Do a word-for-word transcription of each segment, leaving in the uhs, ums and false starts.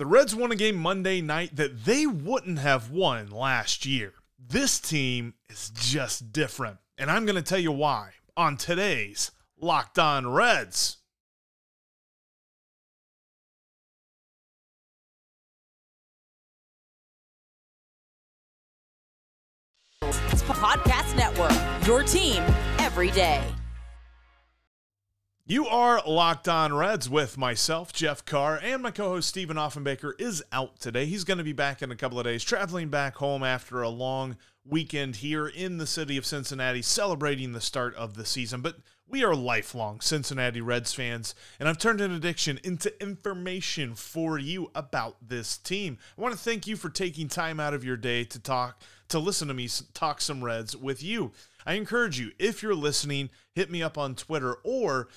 The Reds won a game Monday night that they wouldn't have won last year. This team is just different, and I'm going to tell you why on today's Locked On Reds. Podcast Network, your team every day. You are Locked On Reds with myself, Jeff Carr, and my co-host Steven Offenbaker is out today. He's going to be back in a couple of days, traveling back home after a long weekend here in the city of Cincinnati, celebrating the start of the season. But we are lifelong Cincinnati Reds fans, and I've turned an addiction into information for you about this team. I want to thank you for taking time out of your day to talk, to listen to me talk some Reds with you. I encourage you, if you're listening, hit me up on Twitter or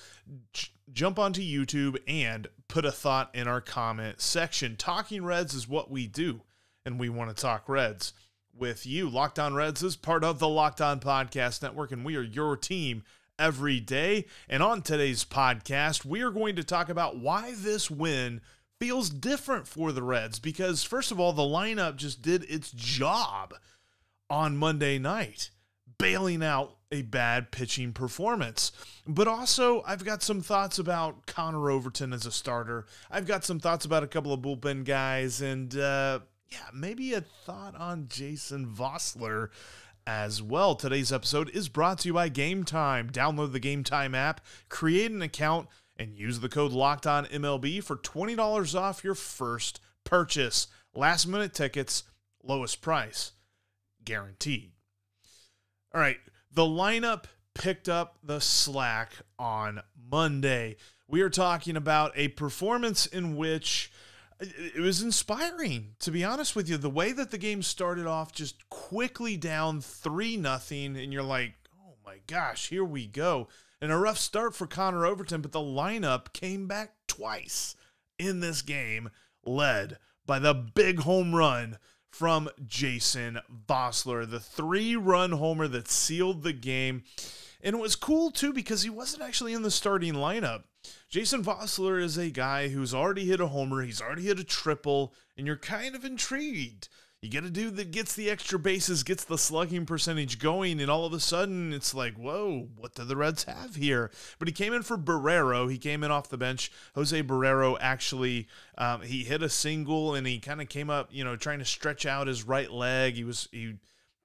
j jump onto YouTube and put a thought in our comment section. Talking Reds is what we do, and we want to talk Reds with you. Locked On Reds is part of the Locked On Podcast Network, and we are your team every day. And on today's podcast, we are going to talk about why this win feels different for the Reds, because first of all, the lineup just did its job on Monday night, bailing out a bad pitching performance. But also, I've got some thoughts about Connor Overton as a starter. I've got some thoughts about a couple of bullpen guys, and uh, yeah, maybe a thought on Jason Vosler as well. Today's episode is brought to you by Game Time. Download the Game Time app, create an account, and use the code LOCKEDONMLB for twenty dollars off your first purchase. Last minute tickets, lowest price guaranteed. All right, the lineup picked up the slack on Monday. We are talking about a performance in which it was inspiring, to be honest with you. The way that the game started off, just quickly down three nothing, and you're like, oh my gosh, here we go. And a rough start for Connor Overton, but the lineup came back twice in this game, led by the big home run from Jason Vosler, the three run homer that sealed the game. And it was cool, too, because he wasn't actually in the starting lineup. Jason Vosler is a guy who's already hit a homer, he's already hit a triple, and you're kind of intrigued. You get a dude that gets the extra bases, gets the slugging percentage going, and all of a sudden it's like, whoa, what do the Reds have here? But he came in for Barrero. He came in off the bench. Jose Barrero actually, um, he hit a single, and he kind of came up, you know, trying to stretch out his right leg. He was, he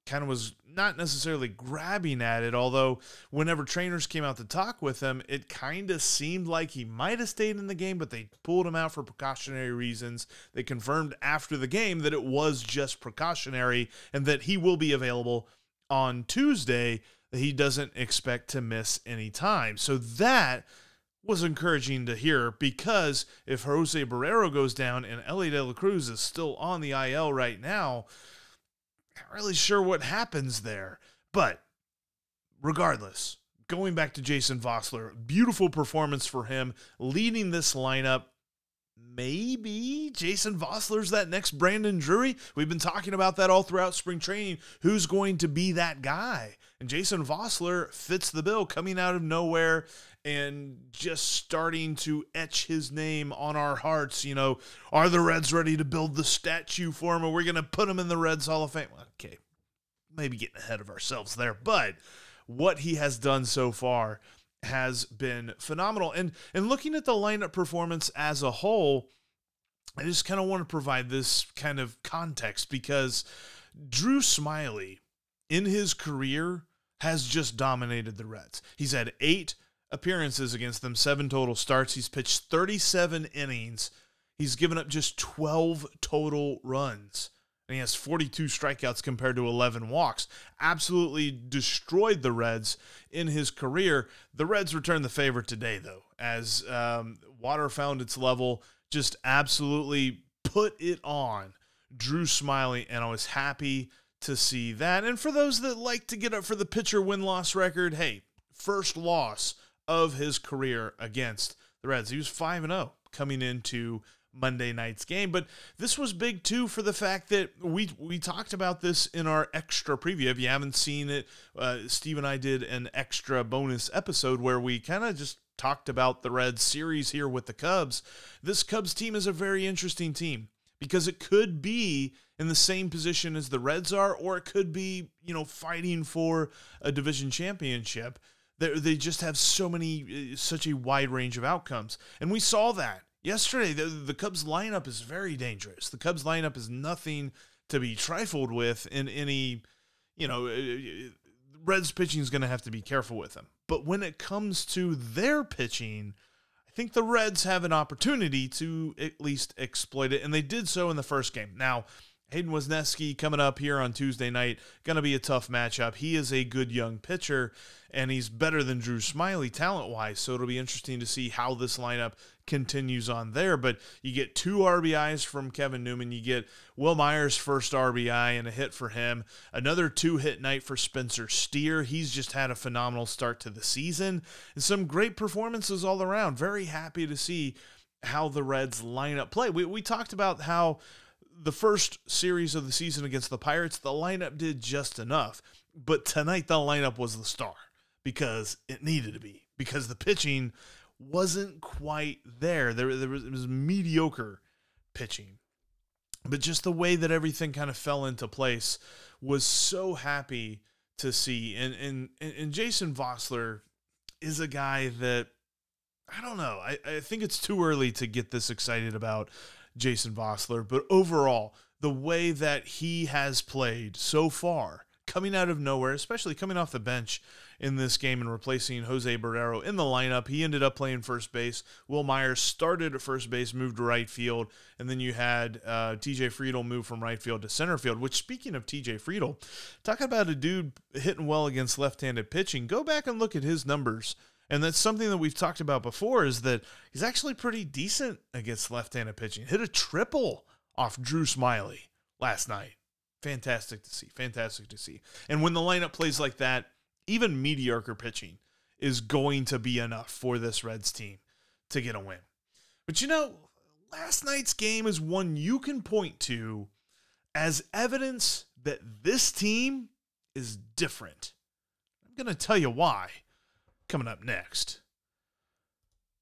kind of was not necessarily grabbing at it, although whenever trainers came out to talk with him, it kind of seemed like he might have stayed in the game, but they pulled him out for precautionary reasons. They confirmed after the game that it was just precautionary and that he will be available on Tuesday. He doesn't expect to miss any time. So that was encouraging to hear, because if Jose Barrero goes down and Elly De La Cruz is still on the I L right now, not really sure what happens there. But regardless, going back to Jason Vosler, beautiful performance for him, leading this lineup. Maybe Jason Vosler's that next Brandon Drury. We've been talking about that all throughout spring training. Who's going to be that guy? And Jason Vosler fits the bill, coming out of nowhere and just starting to etch his name on our hearts. You know, are the Reds ready to build the statue for him? Or we're going to put him in the Reds Hall of Fame? Okay, maybe getting ahead of ourselves there. But what he has done so far has been phenomenal. And and looking at the lineup performance as a whole, I just kind of want to provide this kind of context, because Drew Smyly in his career has just dominated the Reds. He's had eight appearances against them, seven total starts. He's pitched thirty-seven innings. He's given up just twelve total runs, and he has forty-two strikeouts compared to eleven walks. Absolutely destroyed the Reds in his career. The Reds return the favor today, though, as um, water found its level, just absolutely put it on Drew Smyly, and I was happy to see that. And for those that like to get up for the pitcher win-loss record, hey, first loss of his career against the Reds. He was five and oh coming into Monday night's game. But this was big, too, for the fact that we we talked about this in our extra preview. If you haven't seen it, uh, Steve and I did an extra bonus episode where we kind of just talked about the Reds series here with the Cubs. This Cubs team is a very interesting team because it could be in the same position as the Reds are, or it could be, you know, fighting for a division championship. They, they just have so many, such a wide range of outcomes. And we saw that. Yesterday, the, the Cubs lineup is very dangerous. The Cubs lineup is nothing to be trifled with in any, you know, Reds pitching is going to have to be careful with them. But when it comes to their pitching, I think the Reds have an opportunity to at least exploit it, and they did so in the first game. Now, Hayden Wesneski coming up here on Tuesday night, going to be a tough matchup. He is a good young pitcher, and he's better than Drew Smyly talent-wise, so it'll be interesting to see how this lineup continues on there. But you get two R B Is from Kevin Newman. You get Will Myers' first R B I and a hit for him. Another two-hit night for Spencer Steer. He's just had a phenomenal start to the season, and some great performances all around. Very happy to see how the Reds lineup play. We, we talked about how the first series of the season against the Pirates, the lineup did just enough. But tonight, the lineup was the star because it needed to be, because the pitching wasn't quite there. There, there was, it was mediocre pitching. But just the way that everything kind of fell into place was so happy to see. And, and, and Jason Vosler is a guy that, I don't know, I, I think it's too early to get this excited about Jason Vosler, but overall, the way that he has played so far, coming out of nowhere, especially coming off the bench in this game and replacing Jose Barrero in the lineup, he ended up playing first base. Will Myers started at first base, moved to right field, and then you had uh, T J. Friedl move from right field to center field, which, speaking of T J. Friedl, talking about a dude hitting well against left-handed pitching, go back and look at his numbers. And that's something that we've talked about before, is that he's actually pretty decent against left-handed pitching. Hit a triple off Drew Smyly last night. Fantastic to see. Fantastic to see. And when the lineup plays like that, even mediocre pitching is going to be enough for this Reds team to get a win. But, you know, last night's game is one you can point to as evidence that this team is different. I'm going to tell you why coming up next.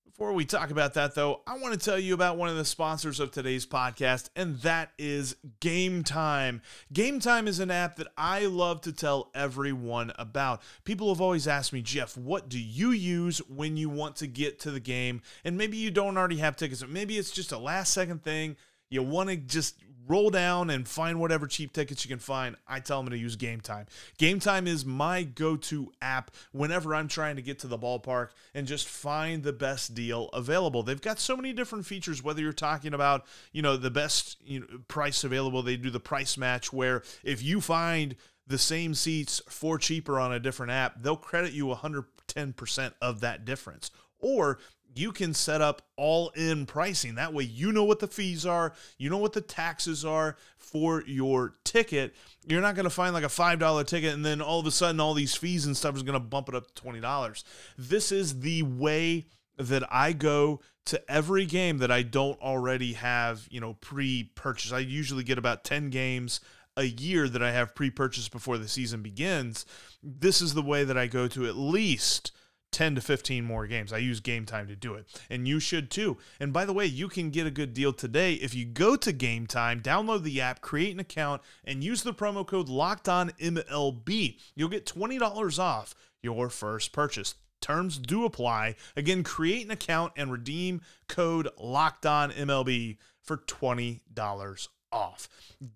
Before we talk about that, though, I want to tell you about one of the sponsors of today's podcast, and that is Game Time. Game Time is an app that I love to tell everyone about. People have always asked me, Jeff, what do you use when you want to get to the game? And maybe you don't already have tickets. Maybe it's just a last-second thing. You want to just roll down and find whatever cheap tickets you can find. I tell them to use Game Time. Game Time is my go-to app whenever I'm trying to get to the ballpark and just find the best deal available. They've got so many different features, whether you're talking about, you know, the best, you know, price available. They do the price match, where if you find the same seats for cheaper on a different app, they'll credit you one hundred ten percent of that difference. Or you can set up all-in pricing. That way you know what the fees are, you know what the taxes are for your ticket. You're not going to find like a five dollar ticket and then all of a sudden all these fees and stuff is going to bump it up to twenty dollars. This is the way that I go to every game that I don't already have, you know, pre-purchased. I usually get about ten games a year that I have pre-purchased before the season begins. This is the way that I go to at least ten to fifteen more games. I use Game Time to do it, and you should too. And by the way, you can get a good deal today if you go to Game Time, download the app, create an account, and use the promo code Locked On M L B. You'll get twenty dollars off your first purchase. Terms do apply. Again, create an account and redeem code Locked On M L B for twenty dollars off.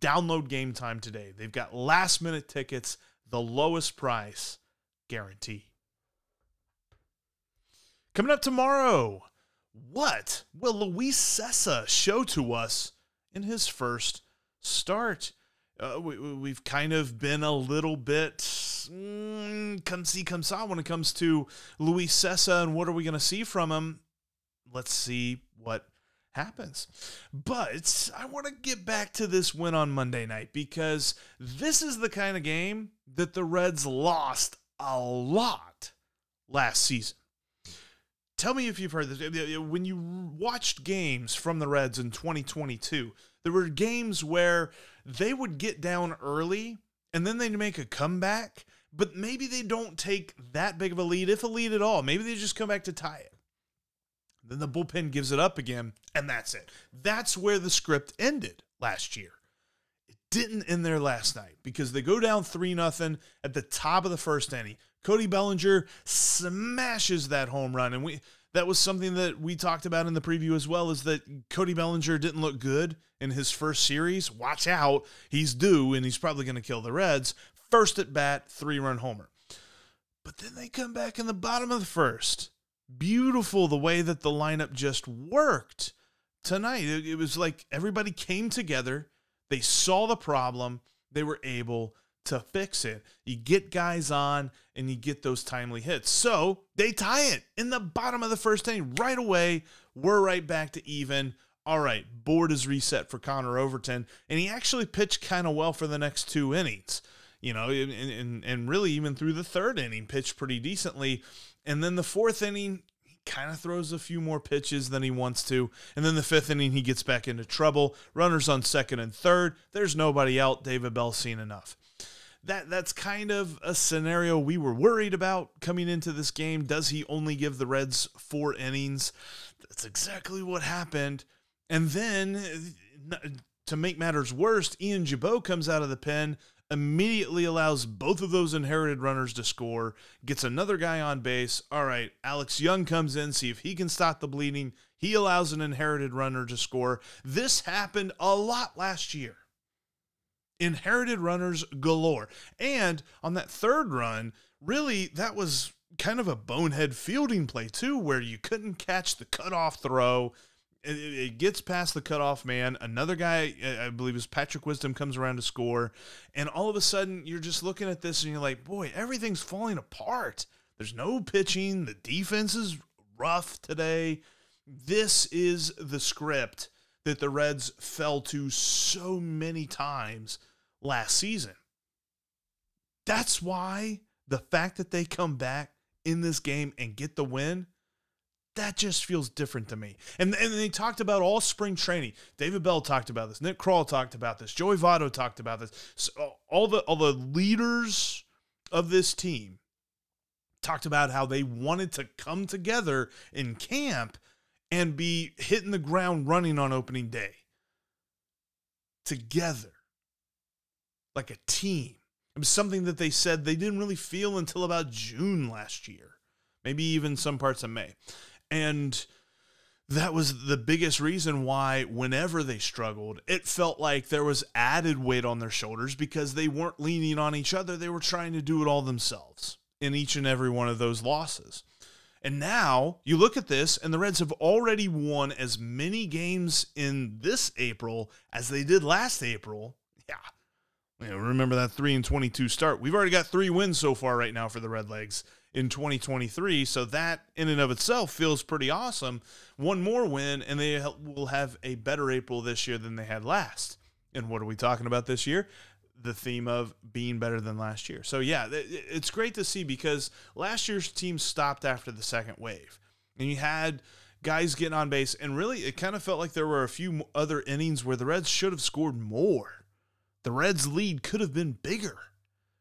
Download Game Time today. They've got last-minute tickets, the lowest price guaranteed. Coming up tomorrow, what will Luis Sessa show to us in his first start? Uh, we, we've kind of been a little bit mm, come see, come saw when it comes to Luis Sessa, and what are we going to see from him? Let's see what happens. But I want to get back to this win on Monday night, because this is the kind of game that the Reds lost a lot last season. tell me if you've heard this. When you watched games from the Reds in twenty twenty-two, there were games where they would get down early and then they'd make a comeback, but maybe they don't take that big of a lead, if a lead at all. Maybe they just come back to tie it. Then the bullpen gives it up again, and that's it. That's where the script ended last year. It didn't end there last night because they go down three nothing at the top of the first inning. Cody Bellinger smashes that home run, and we that was something that we talked about in the preview as well, is that Cody Bellinger didn't look good in his first series. Watch out. He's due, and he's probably going to kill the Reds. First at bat, three-run homer. But then they come back in the bottom of the first. Beautiful the way that the lineup just worked tonight. It, it was like everybody came together. They saw the problem. They were able to fix it. You get guys on and you get those timely hits. So they tie it in the bottom of the first inning right away. We're right back to even. All right, board is reset for Connor Overton. And he actually pitched kind of well for the next two innings. You know, and, and, and really even through the third inning, pitched pretty decently. And then the fourth inning, he kind of throws a few more pitches than he wants to. And then the fifth inning, he gets back into trouble. Runners on second and third. There's nobody out. David Bell's seen enough. That, that's kind of a scenario we were worried about coming into this game. Does he only give the Reds four innings? That's exactly what happened. And then, to make matters worse, Ian Gibaut comes out of the pen, immediately allows both of those inherited runners to score, gets another guy on base. All right, Alex Young comes in, see if he can stop the bleeding. He allows an inherited runner to score. This happened a lot last year. Inherited runners galore. And on that third run, really, that was kind of a bonehead fielding play too, where you couldn't catch the cutoff throw. It gets past the cutoff man. Another guy, I believe is Patrick Wisdom, comes around to score. And all of a sudden, you're just looking at this and you're like, boy, everything's falling apart. There's no pitching. The defense is rough today. This is the script that the Reds fell to so many times last season. That's why the fact that they come back in this game and get the win, that just feels different to me. And, and they talked about all spring training. David Bell talked about this. Nick Krall talked about this. Joey Votto talked about this. So all the, all the leaders of this team talked about how they wanted to come together in camp and be hitting the ground running on opening day. Together. Like a team. It was something that they said they didn't really feel until about June last year. Maybe even some parts of May. And that was the biggest reason why whenever they struggled, it felt like there was added weight on their shoulders because they weren't leaning on each other. They were trying to do it all themselves in each and every one of those losses. And now you look at this, and the Reds have already won as many games in this April as they did last April. Yeah. You know, remember that three and twenty-two start. We've already got three wins so far right now for the Redlegs in twenty twenty-three, so that in and of itself feels pretty awesome. One more win, and they will have a better April this year than they had last. And what are we talking about this year? The theme of being better than last year. So, yeah, it's great to see because last year's team stopped after the second wave, and you had guys getting on base, and really it kind of felt like there were a few other innings where the Reds should have scored more. The Reds' lead could have been bigger.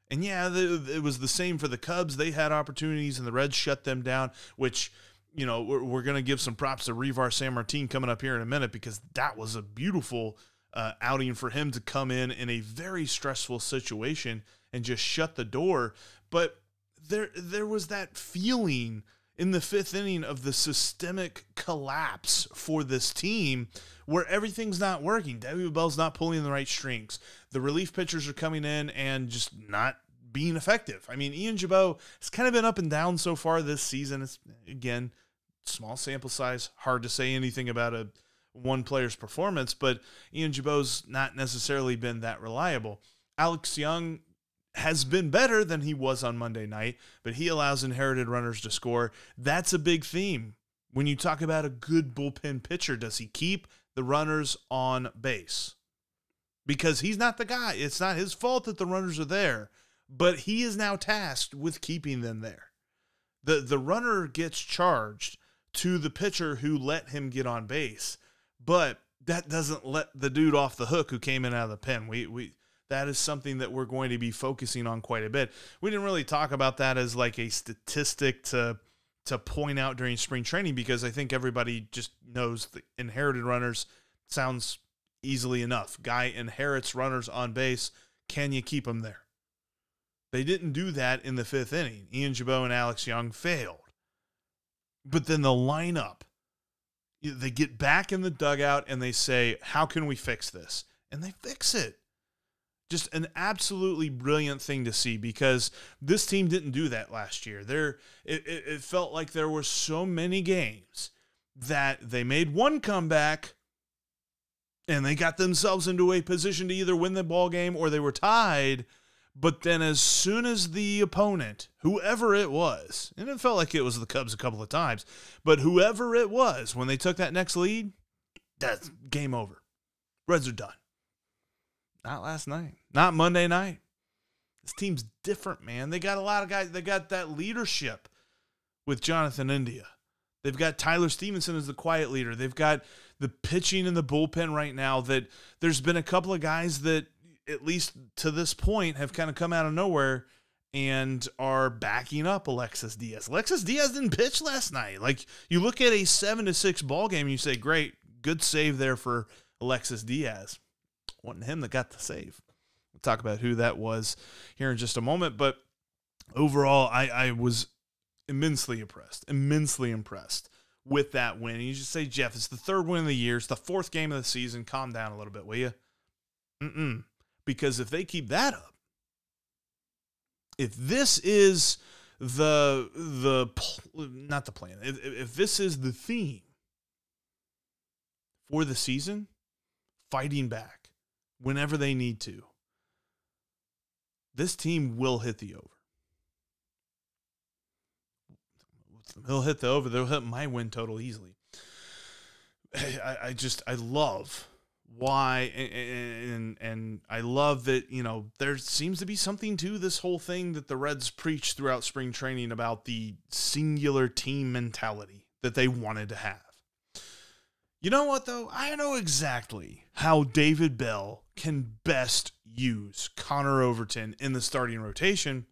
And yeah, it was the same for the Cubs. They had opportunities, and the Reds shut them down, which, you know, we're, we're going to give some props to Reiver SanMartin coming up here in a minute because that was a beautiful uh, outing for him to come in in a very stressful situation and just shut the door. But there, there was that feeling in the fifth inning of the systemic collapse for this team where everything's not working. David Bell's not pulling the right strings. The relief pitchers are coming in and just not being effective. I mean, Ian Gibaut has kind of been up and down so far this season. It's, again, small sample size, hard to say anything about a one player's performance, but Ian Gibaut's not necessarily been that reliable. Alex Young has been better than he was on Monday night, but he allows inherited runners to score. That's a big theme. When you talk about a good bullpen pitcher, does he keep the runners on base? Because he's not the guy. It's not his fault that the runners are there, but he is now tasked with keeping them there. The, the runner gets charged to the pitcher who let him get on base. But that doesn't let the dude off the hook who came in out of the pen. We, we, that is something that we're going to be focusing on quite a bit. We didn't really talk about that as like a statistic to, to point out during spring training, because I think everybody just knows the inherited runners sounds easily enough. Guy inherits runners on base. Can you keep him there? They didn't do that in the fifth inning. Ian Gibaut and Alex Young failed. But then the lineup, they get back in the dugout and they say, how can we fix this? And they fix it. Just an absolutely brilliant thing to see, because this team didn't do that last year. There, it, it, it felt like there were so many games that they made one comeback and they got themselves into a position to either win the ball game or they were tied. But then as soon as the opponent, whoever it was, and it felt like it was the Cubs a couple of times, but whoever it was, when they took that next lead, that's game over. Reds are done. Not last night. Not Monday night. This team's different, man. They got a lot of guys. They got that leadership with Jonathan India. They've got Tyler Stevenson as the quiet leader. They've got the pitching in the bullpen right now that there's been a couple of guys that, at least to this point, have kind of come out of nowhere and are backing up Alexis Diaz. Alexis Diaz didn't pitch last night. Like, you look at a seven to six ball game and you say, great, good save there for Alexis Diaz. Wasn't him that got the save. We'll talk about who that was here in just a moment. But overall, I, I was immensely impressed, immensely impressed with that win. And you just say, Jeff, it's the third win of the year. It's the fourth game of the season. Calm down a little bit, will you? Mm-mm. Because if they keep that up, if this is the, the not the plan, if, if this is the theme for the season, fighting back whenever they need to, this team will hit the over. They'll hit the over. They'll hit my win total easily. I, I just, I love why, and, and and I love that, you know, there seems to be something to this whole thing that the Reds preached throughout spring training about the singular team mentality that they wanted to have. You know what, though? I know exactly how David Bell can best use Connor Overton in the starting rotation,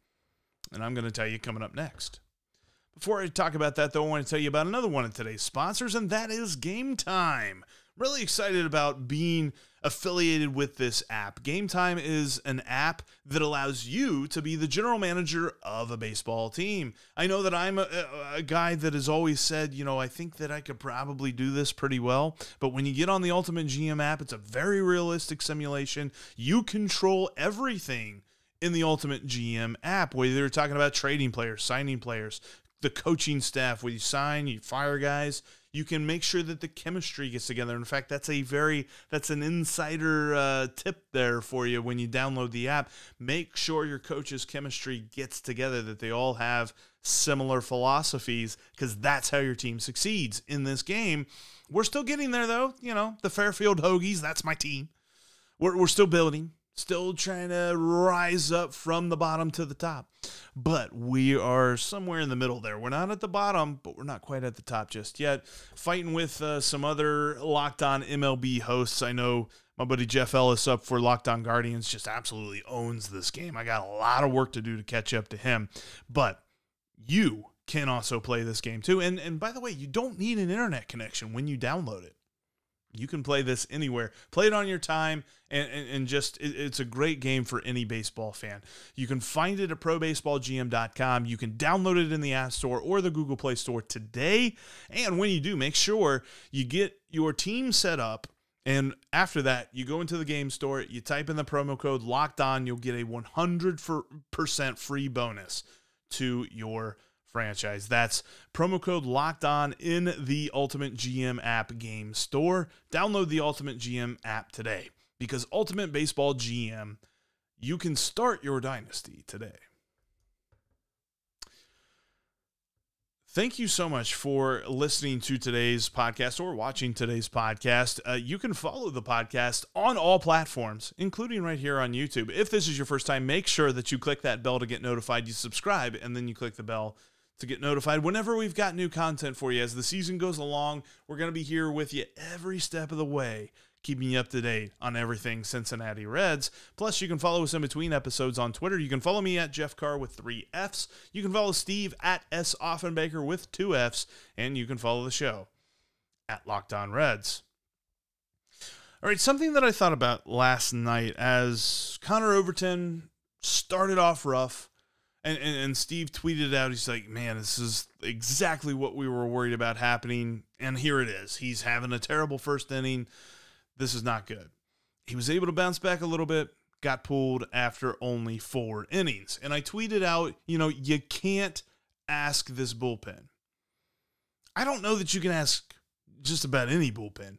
and I'm going to tell you coming up next. Before I talk about that, though, I want to tell you about another one of today's sponsors, and that is Game Time. Really excited about being affiliated with this app. Game Time is an app that allows you to be the general manager of a baseball team. I know that I'm a, a guy that has always said, you know, I think that I could probably do this pretty well. But when you get on the Ultimate G M app, it's a very realistic simulation. You control everything in the Ultimate G M app, whether you're talking about trading players, signing players, the coaching staff, where you sign, you fire guys. You can make sure that the chemistry gets together. In fact, that's a very, that's an insider uh, tip there for you when you download the app. Make sure your coach's chemistry gets together, that they all have similar philosophies, because that's how your team succeeds in this game. We're still getting there, though. You know, the Fairfield Hoagies, that's my team. We're, we're still building, still trying to rise up from the bottom to the top. But we are somewhere in the middle there. We're not at the bottom, but we're not quite at the top just yet. Fighting with uh, some other Locked On M L B hosts. I know my buddy Jeff Ellis up for Locked On Guardians just absolutely owns this game. I got a lot of work to do to catch up to him. But you can also play this game too. And, and by the way, you don't need an internet connection when you download it. You can play this anywhere. Play it on your time, and, and, and just it, it's a great game for any baseball fan. You can find it at pro baseball g m dot com. You can download it in the App Store or the Google Play Store today. And when you do, make sure you get your team set up. And after that, you go into the game store, you type in the promo code Locked On, you'll get a one hundred percent free bonus to your franchise. That's promo code Locked On in the Ultimate G M app game store. Download the Ultimate G M app today, because Ultimate Baseball G M, you can start your dynasty today. Thank you so much for listening to today's podcast or watching today's podcast. Uh, you can follow the podcast on all platforms, including right here on YouTube. If this is your first time, make sure that you click that bell to get notified. You subscribe, and then you click the bell to get notified whenever we've got new content for you. As the season goes along, we're going to be here with you every step of the way, keeping you up to date on everything Cincinnati Reds. Plus, you can follow us in between episodes on Twitter. You can follow me at Jeff Carr with three Fs. You can follow Steve at S. Offenbaker with two Fs. And you can follow the show at Locked On Reds. All right, something that I thought about last night as Connor Overton started off rough, and, and, and Steve tweeted out, he's like, man, this is exactly what we were worried about happening, and here it is. He's having a terrible first inning. This is not good. He was able to bounce back a little bit, got pulled after only four innings. And I tweeted out, you know, you can't ask this bullpen. I don't know that you can ask just about any bullpen,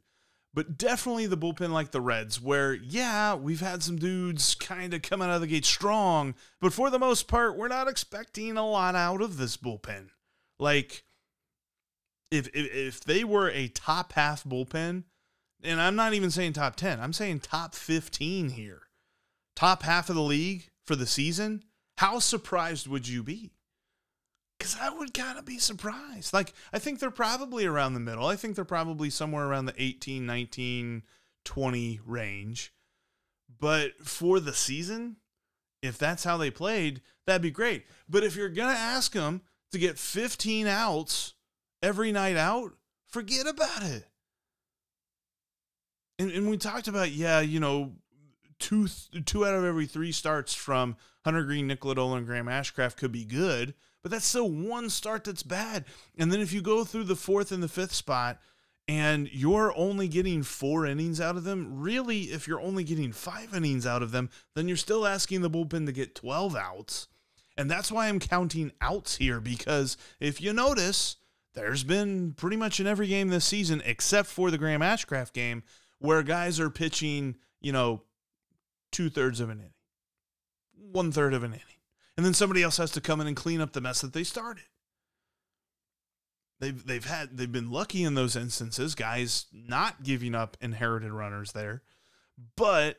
but definitely the bullpen like the Reds, where, yeah, we've had some dudes kind of coming out of the gate strong, but for the most part, we're not expecting a lot out of this bullpen. Like, if if, if they were a top half bullpen, and I'm not even saying top ten, I'm saying top fifteen here, top half of the league for the season, how surprised would you be? Because I would kind of be surprised. Like, I think they're probably around the middle. I think they're probably somewhere around the eighteen, nineteen, twenty range. But for the season, if that's how they played, that'd be great. But if you're going to ask them to get fifteen outs every night out, forget about it. And, and we talked about, yeah, you know, two, two out of every three starts from Hunter Green, Nick Lodolo, and Graham Ashcraft could be good. But that's still one start that's bad. And then if you go through the fourth and the fifth spot and you're only getting four innings out of them, really, if you're only getting five innings out of them, then you're still asking the bullpen to get twelve outs. And that's why I'm counting outs here, because if you notice, there's been pretty much in every game this season, except for the Graham Ashcraft game, where guys are pitching, you know, two-thirds of an inning, one-third of an inning. And then somebody else has to come in and clean up the mess that they started. They've, they've, had, they've been lucky in those instances, guys not giving up inherited runners there. But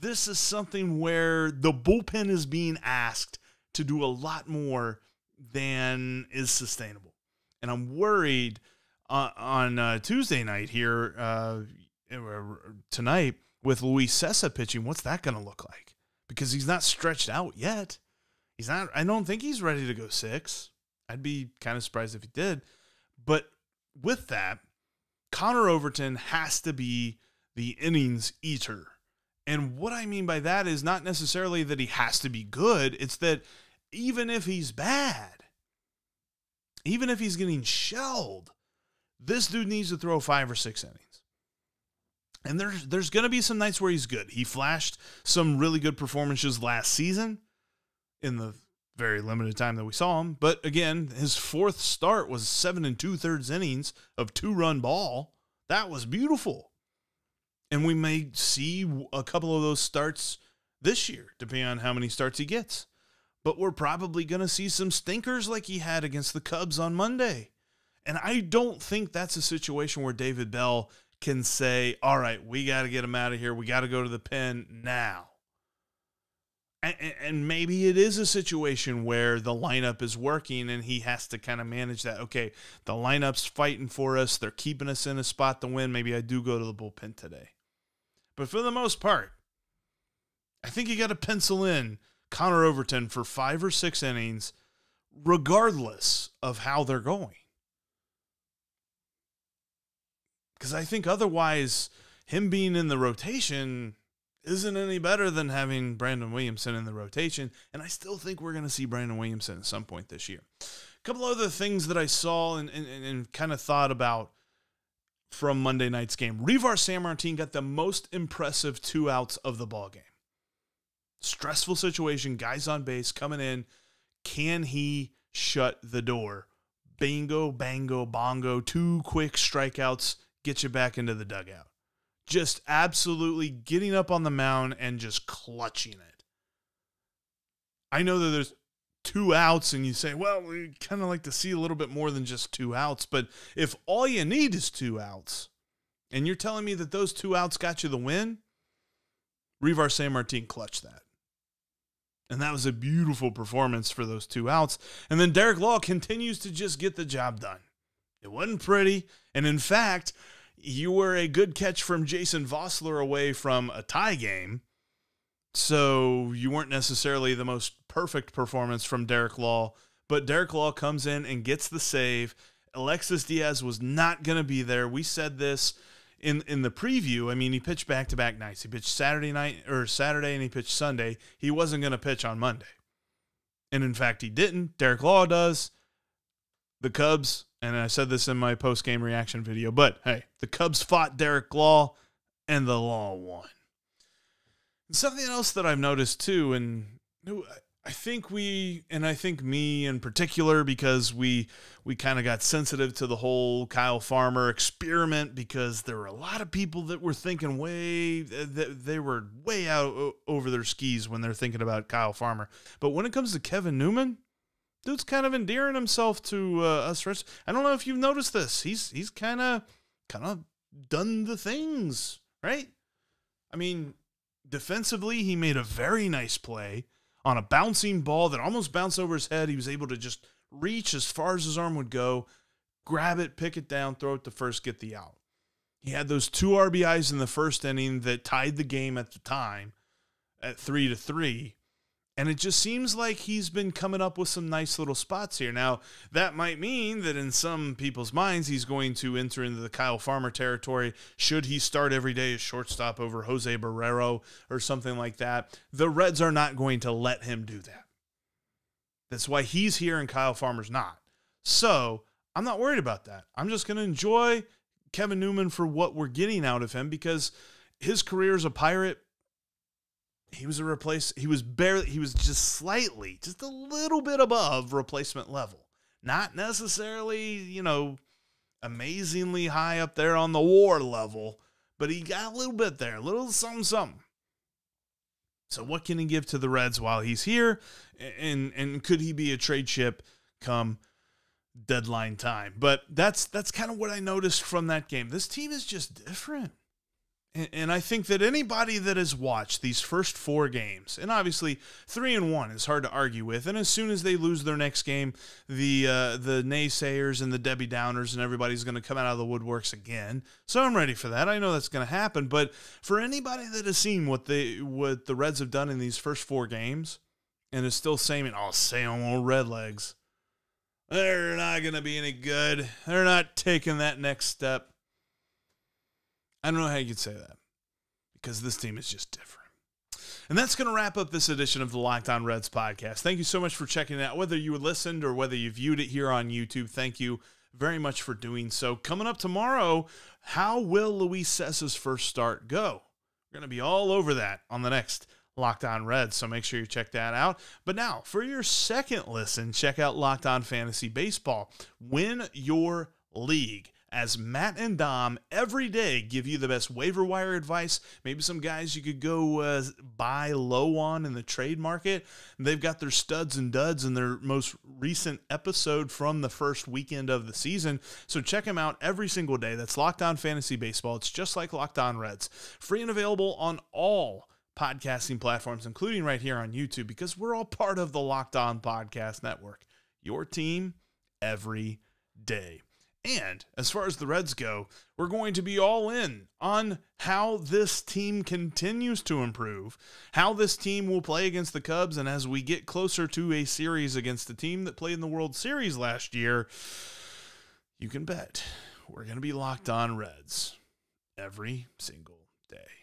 this is something where the bullpen is being asked to do a lot more than is sustainable. And I'm worried uh, on uh, Tuesday night here, uh, tonight, with Luis Sessa pitching, what's that going to look like? Because he's not stretched out yet. He's not, I don't think he's ready to go six. I'd be kind of surprised if he did. But with that, Connor Overton has to be the innings eater. And what I mean by that is not necessarily that he has to be good. It's that even if he's bad, even if he's getting shelled, this dude needs to throw five or six innings. And there's, there's going to be some nights where he's good. He flashed some really good performances last season in the very limited time that we saw him. But again, his fourth start was seven and two-thirds innings of two-run ball. That was beautiful. And we may see a couple of those starts this year, depending on how many starts he gets. But we're probably going to see some stinkers like he had against the Cubs on Monday. And I don't think that's a situation where David Bell can say, all right, we got to get him out of here. We got to go to the pen now. And, and maybe it is a situation where the lineup is working and he has to kind of manage that. Okay, the lineup's fighting for us. They're keeping us in a spot to win. Maybe I do go to the bullpen today. But for the most part, I think you got to pencil in Connor Overton for five or six innings, regardless of how they're going. Because I think otherwise, him being in the rotation isn't any better than having Brandon Williamson in the rotation. And I still think we're going to see Brandon Williamson at some point this year. A couple other things that I saw and, and, and kind of thought about from Monday night's game. Reiver SanMartin got the most impressive two outs of the ballgame. Stressful situation, guys on base, coming in. Can he shut the door? Bingo, bango, bongo, two quick strikeouts. Get you back into the dugout. Just absolutely getting up on the mound and just clutching it. I know that there's two outs and you say, well, we kind of like to see a little bit more than just two outs. But if all you need is two outs and you're telling me that those two outs got you the win, Reiver SanMartin clutched that. And that was a beautiful performance for those two outs. And then Derek Law continues to just get the job done. It wasn't pretty. And in fact, you were a good catch from Jason Vosler away from a tie game. So you weren't necessarily the most perfect performance from Derek Law. But Derek Law comes in and gets the save. Alexis Diaz was not going to be there. We said this in, in the preview. I mean, he pitched back-to-back nights. He pitched Saturday night or Saturday and he pitched Sunday. He wasn't going to pitch on Monday. And, in fact, he didn't. Derek Law does. The Cubs, and I said this in my post-game reaction video, but, hey, the Cubs fought Derek Law, and the Law won. And something else that I've noticed, too, and I think we, and I think me in particular, because we we kind of got sensitive to the whole Kyle Farmer experiment, because there were a lot of people that were thinking way, that they were way out over their skis when they're thinking about Kyle Farmer. But when it comes to Kevin Newman, dude's kind of endearing himself to uh, us. I don't know if you've noticed this. He's he's kind of kind of done the things, right? I mean, defensively, he made a very nice play on a bouncing ball that almost bounced over his head. He was able to just reach as far as his arm would go, grab it, pick it down, throw it to first, get the out. He had those two R B Is in the first inning that tied the game at the time at three to three. And it just seems like he's been coming up with some nice little spots here. Now, that might mean that in some people's minds, he's going to enter into the Kyle Farmer territory. Should he start every day as shortstop over Jose Barrero or something like that? The Reds are not going to let him do that. That's why he's here and Kyle Farmer's not. So I'm not worried about that. I'm just going to enjoy Kevin Newman for what we're getting out of him, because his career as a Pirate, He was a replace. He was barely, he was just slightly, just a little bit above replacement level. Not necessarily, you know, amazingly high up there on the war level, but he got a little bit there, a little something, something. So what can he give to the Reds while he's here? And, and could he be a trade chip come deadline time? But that's, that's kind of what I noticed from that game. This team is just different. And I think that anybody that has watched these first four games, and obviously three and one is hard to argue with. And as soon as they lose their next game, the uh, the naysayers and the Debbie Downers and everybody's going to come out of the woodworks again. So I'm ready for that. I know that's going to happen. But for anybody that has seen what they what the Reds have done in these first four games, and is still saying, "Oh, same old Red Legs, they're not going to be any good. They're not taking that next step." I don't know how you could say that, because this team is just different. And that's going to wrap up this edition of the Locked On Reds podcast. Thank you so much for checking it out. Whether you listened or whether you viewed it here on YouTube, thank you very much for doing so. Coming up tomorrow, how will Luis Sessa's first start go? We're going to be all over that on the next Locked On Reds, so make sure you check that out. But now, for your second listen, check out Locked On Fantasy Baseball. Win your league, as Matt and Dom every day give you the best waiver wire advice, maybe some guys you could go uh, buy low on in the trade market. They've got their studs and duds in their most recent episode from the first weekend of the season, so check them out every single day. That's Locked On Fantasy Baseball. It's just like Locked On Reds. Free and available on all podcasting platforms, including right here on YouTube, because we're all part of the Locked On Podcast Network. Your team every day. And as far as the Reds go, we're going to be all in on how this team continues to improve, how this team will play against the Cubs, and as we get closer to a series against the team that played in the World Series last year, you can bet we're going to be Locked On Reds every single day.